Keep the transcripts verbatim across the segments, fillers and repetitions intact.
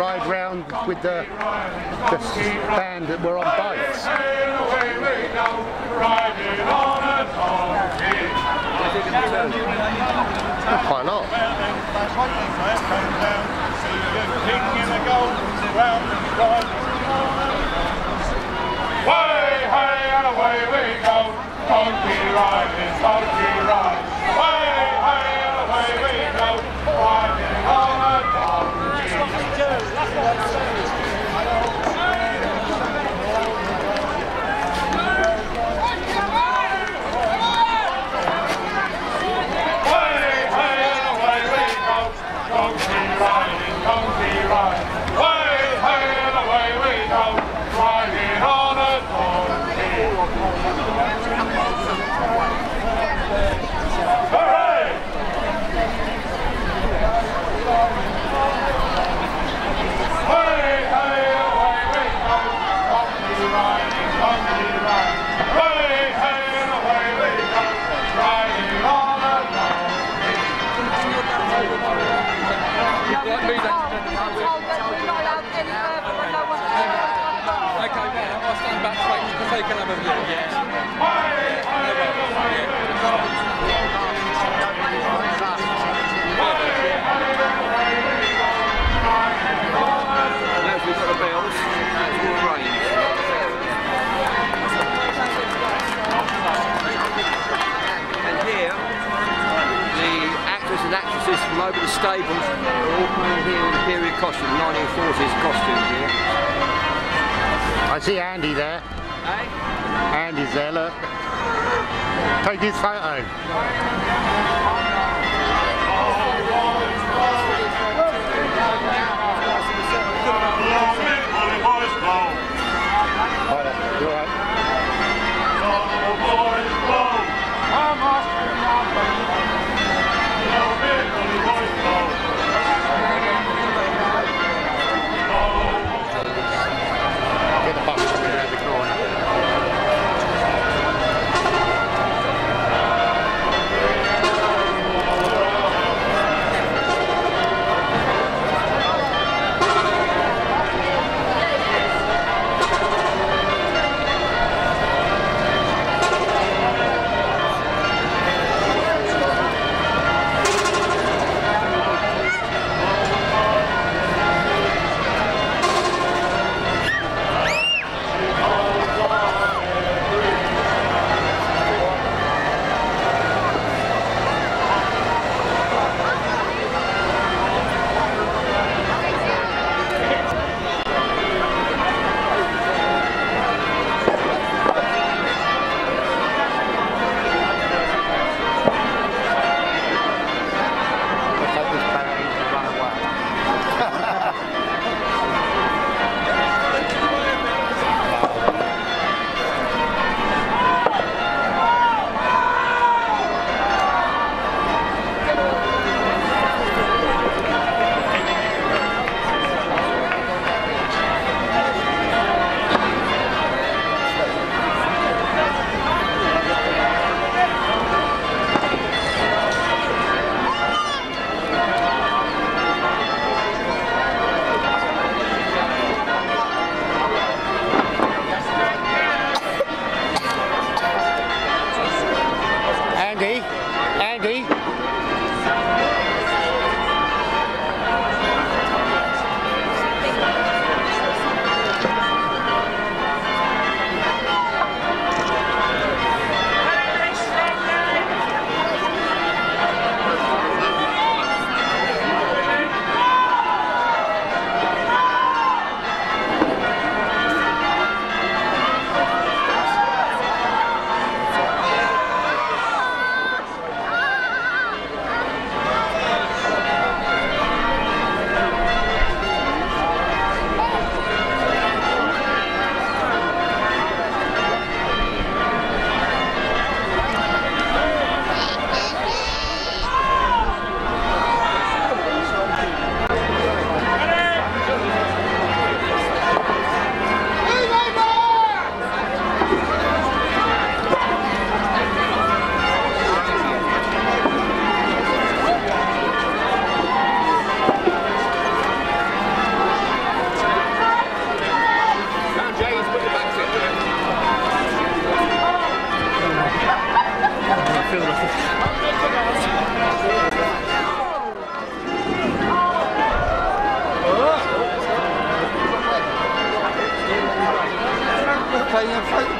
ride round with the, the band that were on bikes. Quite a lot. Way, hey, and away we go. Donkey riding, donkey riding. Way, hey, and away we go. Riding on a donkey. Way, hey, and away we go. Donkey riding, donkey riding. Way, hey, and away we go. Riding on. From over the stables, we're all playing here in period costume, nineteen forties costumes here. I see Andy there. Hey? Andy's there, look. Take his photo. Right, you all right?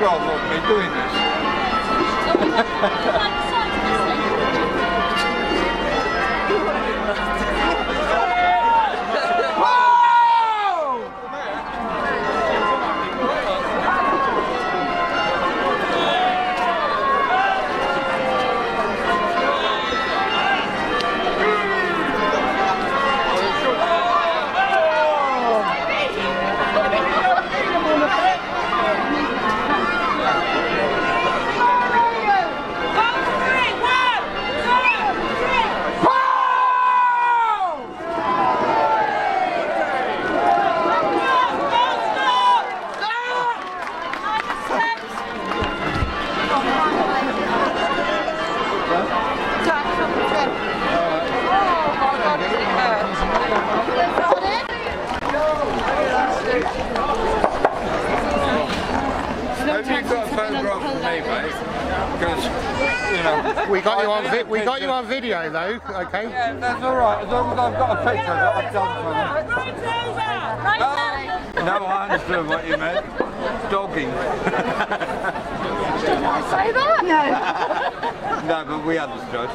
problem me doing this. We got you on vi we got you on video though, okay? Yeah, that's all right. As long as I've got a picture that I've done for them. No, I understood what you meant. Dogging. Did I say that? No. No, but we understood.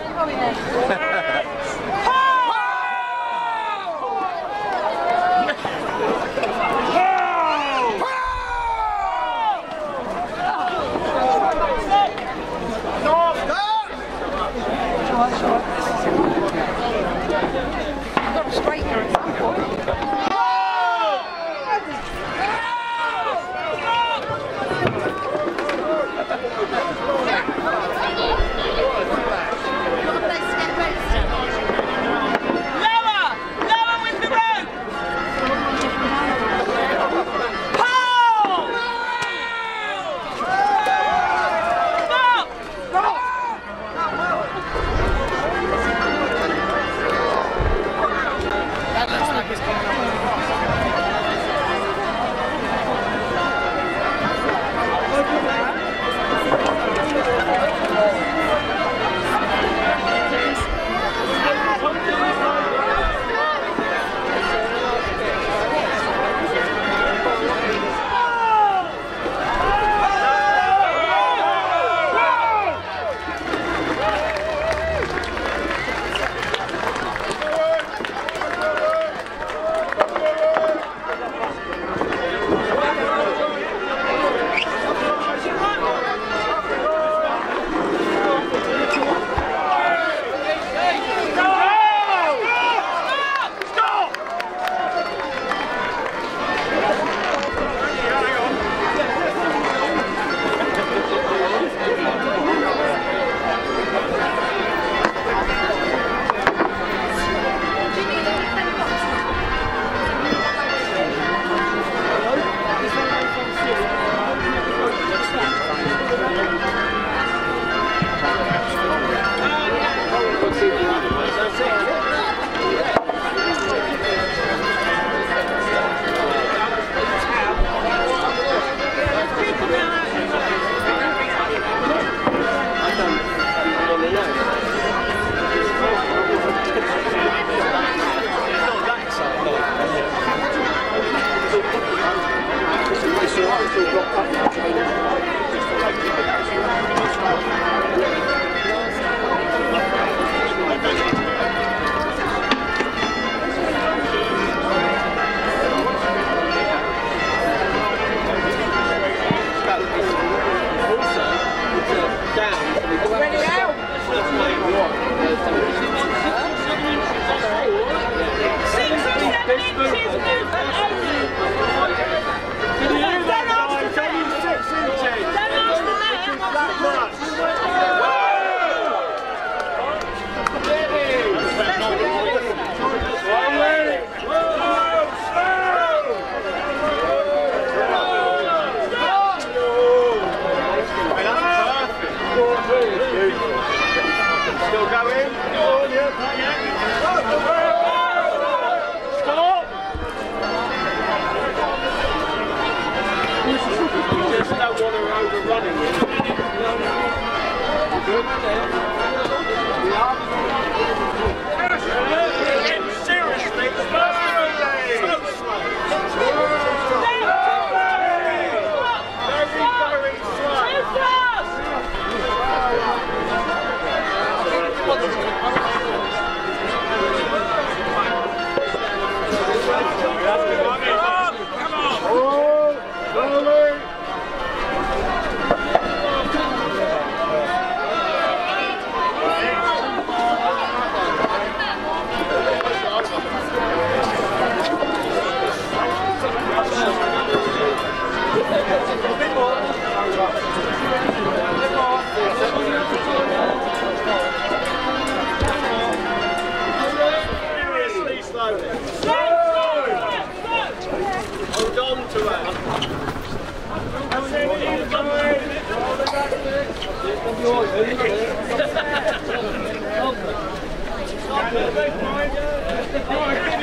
Stop it.